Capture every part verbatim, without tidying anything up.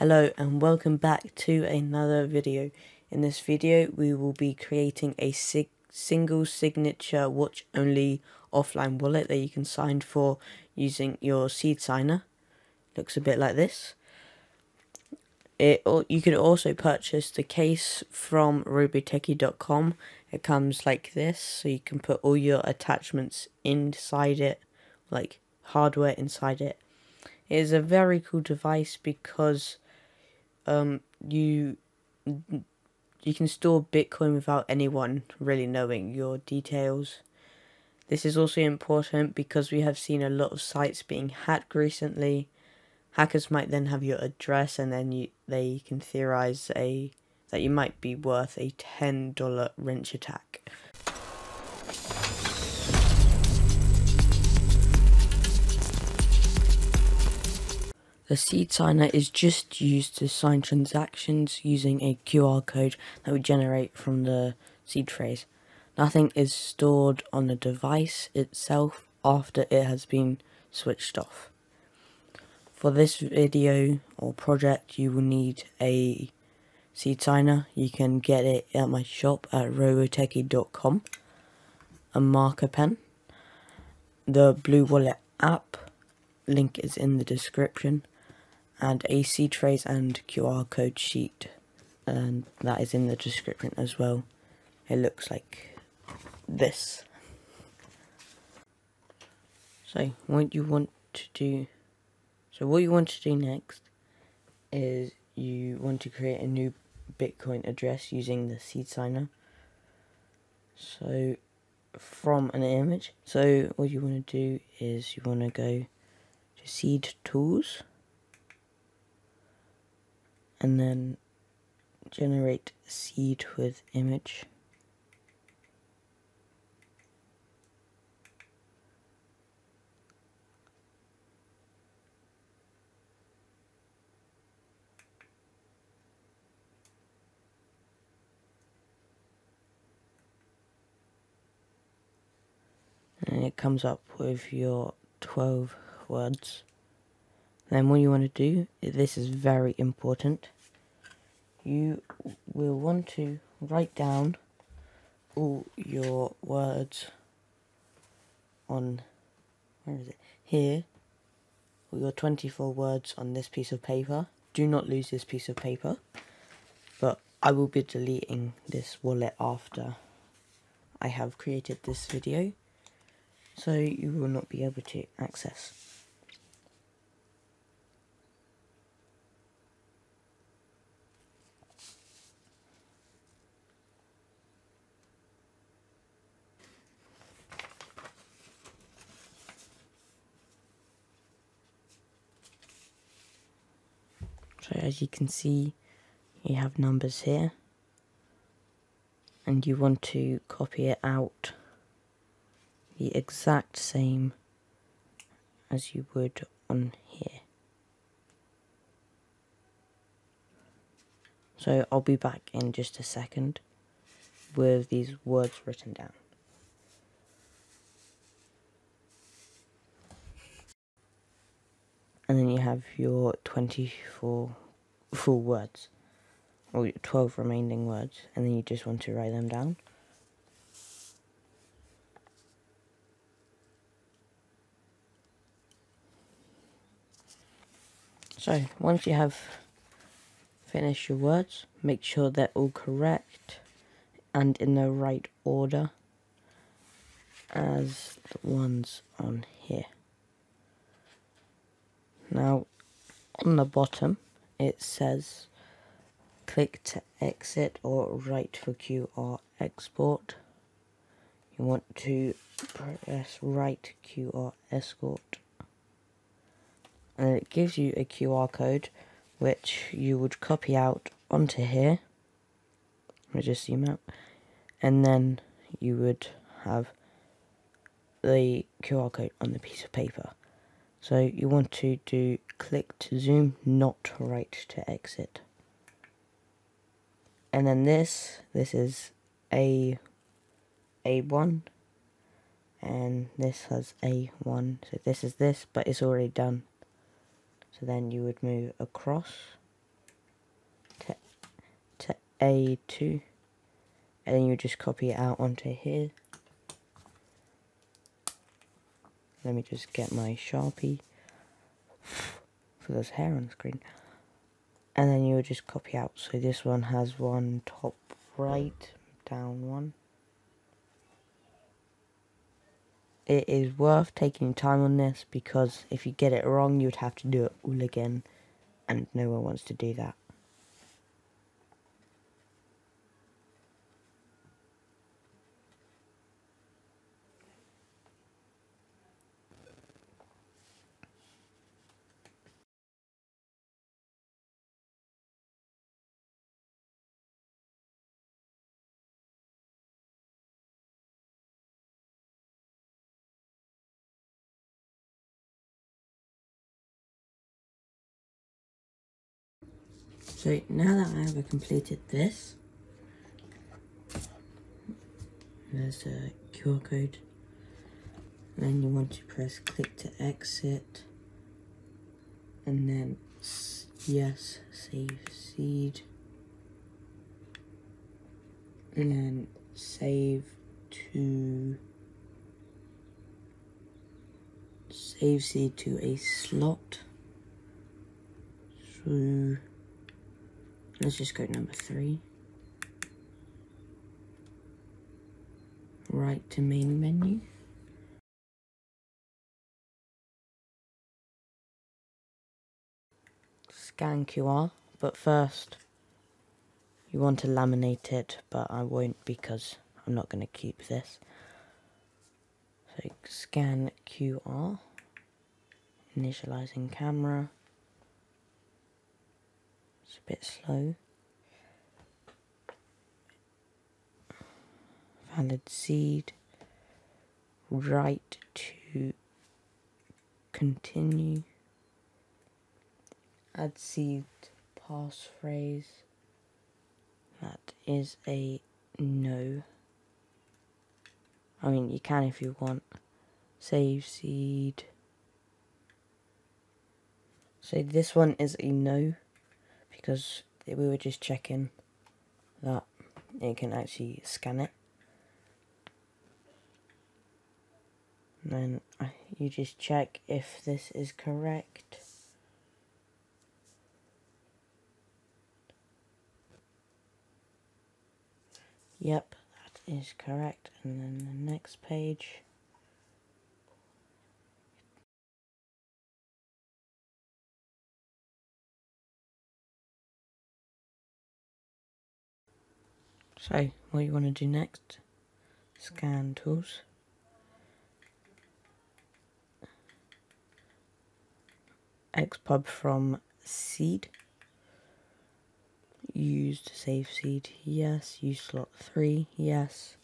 Hello and welcome back to another video. In this video we will be creating a sig single signature watch only offline wallet that you can sign for using your SeedSigner. Looks a bit like this. It, or you can also purchase the case from Robotechy dot com. It comes like this, so you can put all your attachments inside it, like hardware inside it. It is a very cool device because Um, you you can store Bitcoin without anyone really knowing your details. This is also important because we have seen a lot of sites being hacked recently. Hackers might then have your address, and then you they can theorize a that you might be worth a ten dollar wrench attack. The SeedSigner is just used to sign transactions using a Q R code that we generate from the seed phrase. Nothing is stored on the device itself after it has been switched off. For this video or project, you will need a SeedSigner. You can get it at my shop at Robotechy dot com, a marker pen, the Blue Wallet app, link is in the description, and a seed phrase and Q R code sheet, and that is in the description as well. It looks like this. So what you want to do, so what you want to do next is you want to create a new Bitcoin address using the SeedSigner. So from an image, so what you want to do is you want to go to seed tools, and then generate seed with image. And it comes up with your twelve words. Then what you want to do, this is very important, you will want to write down all your words on, where is it, here, all your twenty-four words on this piece of paper. Do not lose this piece of paper, but I will be deleting this wallet after I have created this video, so you will not be able to access. So as you can see, you have numbers here, and you want to copy it out the exact same as you would on here. So I'll be back in just a second with these words written down. And then you have your twenty-four full words, or your twelve remaining words, and then you just want to write them down. So once you have finished your words, make sure they're all correct and in the right order as the ones on here. Now, on the bottom, it says click to exit or write for Q R export. You want to press write Q R export, and it gives you a Q R code, which you would copy out onto here. Let me just zoom out, and then you would have the Q R code on the piece of paper. So you want to do click to zoom, not right to exit. And then this, this is A, A1, and this has A one, so this is this, but it's already done. So then you would move across, to, to A two, and then you just copy it out onto here. Let me just get my Sharpie for this hair on the screen. And then you'll just copy out. So this one has one top right, down one. It is worth taking time on this, because if you get it wrong, you'd have to do it all again, and no one wants to do that. So now that I have completed this, there's a Q R code, and then you want to press click to exit, and then yes, save seed, and then save to, save seed to a slot, so let's just go to number three. Right to main menu. Scan Q R, but first you want to laminate it, but I won't because I'm not going to keep this. So scan Q R, initializing camera. It's a bit slow. Valid seed. Right to continue. Add seed passphrase. That is a no. I mean, you can if you want. Save seed. So this one is a no, because we were just checking that it can actually scan it. And then you just check if this is correct. Yep, that is correct. And then the next page. So, what you want to do next, scan tools, X pub from seed, use to save seed, yes, use slot three, yes,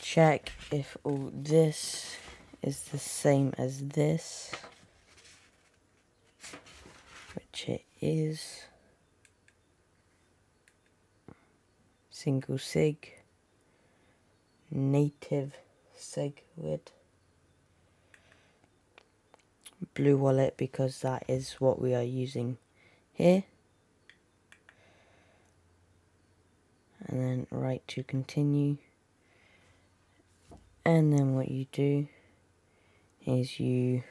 check if all this is the same as this, which it is. Single sig, native-segwit, Blue Wallet, because that is what we are using here, and then right to continue. And then what you do is you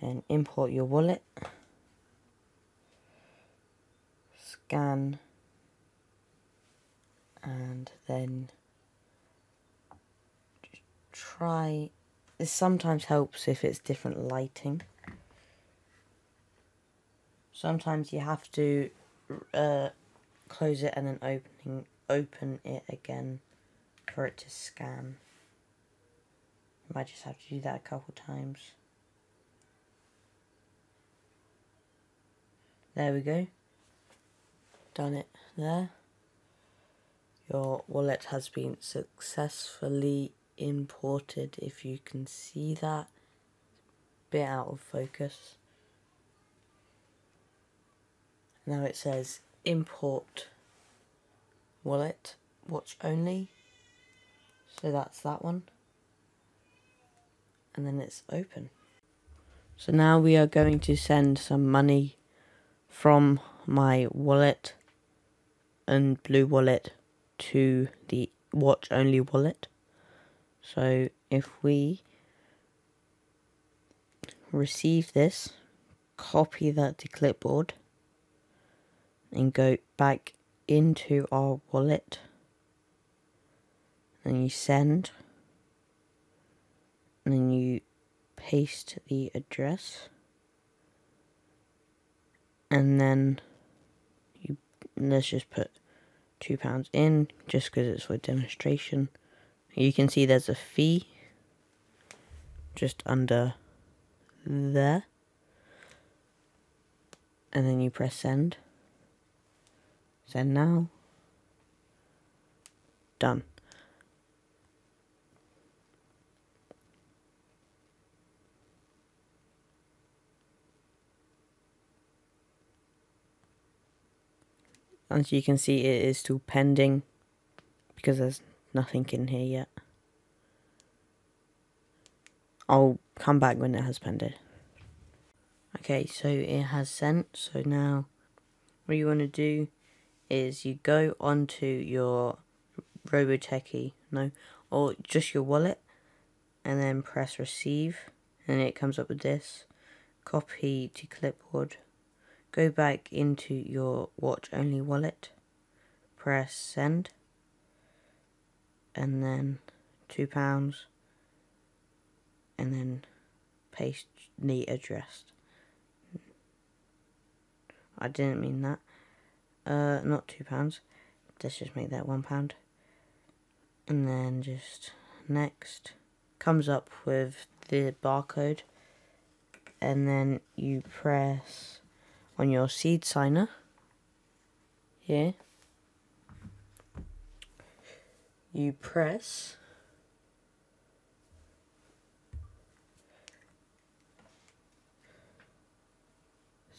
then import your wallet, scan, and then try. This sometimes helps if it's different lighting. Sometimes you have to uh, close it and then opening, open it again for it to scan. You might just have to do that a couple times. There we go. Done it there. Your wallet has been successfully imported, if you can see that. Bit out of focus. Now it says import wallet, watch only. So that's that one. And then it's open. So now we are going to send some money from my wallet and Blue Wallet to the watch only wallet. So if we receive this, copy that to clipboard and go back into our wallet and you send and then you paste the address and then you let's just put two pounds in just because it's for demonstration. You can see there's a fee just under there and then you press send. Send now. Done. As you can see, it is still pending because there's nothing in here yet. I'll come back when it has pended. Okay, so it has sent. So now what you want to do is you go onto your Robotechy, no, or just your wallet, and then press receive, and it comes up with this. Copy to clipboard. Go back into your watch only wallet, press send, and then two pounds, and then paste the address. I didn't mean that, uh, not two pounds, let's just make that one pound, and then just next. Comes up with the barcode, and then you press on your SeedSigner here, you press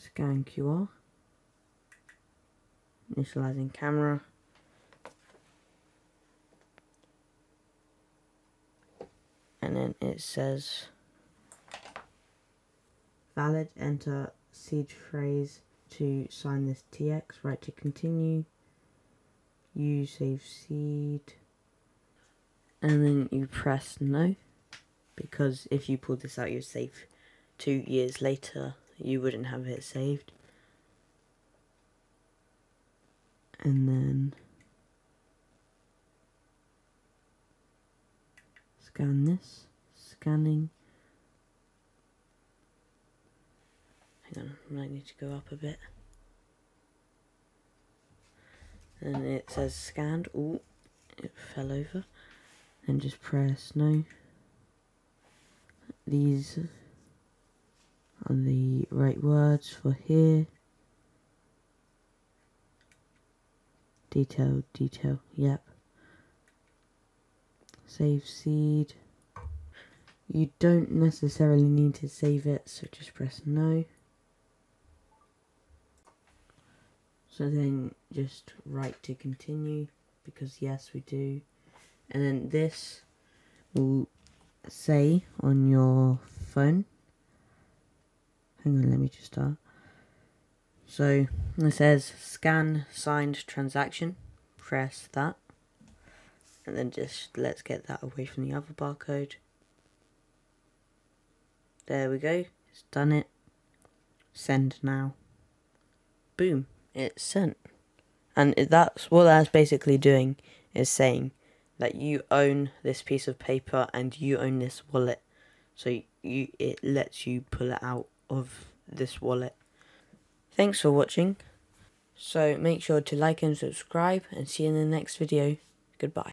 scan Q R, initializing camera, and then it says valid, enter seed phrase to sign this T X, right to continue, you save seed, and then you press no, because if you pull this out you're safe. Two years later you wouldn't have it saved. And then scan this, scanning. Hang on, I might need to go up a bit. And it says scanned. Oh, it fell over. And just press no. These are the right words for here. Detail, detail, yep. Save seed. You don't necessarily need to save it, so just press no. So then just right to continue, because yes we do. And then this will say on your phone. Hang on, let me just start. So it says scan signed transaction. Press that. And then just let's get that away from the other barcode. There we go. It's done it. Send now. Boom. It's sent, and that's what that's basically doing, is saying that you own this piece of paper and you own this wallet, so you it lets you pull it out of this wallet. Thanks for watching, so make sure to like and subscribe, and see you in the next video. Goodbye.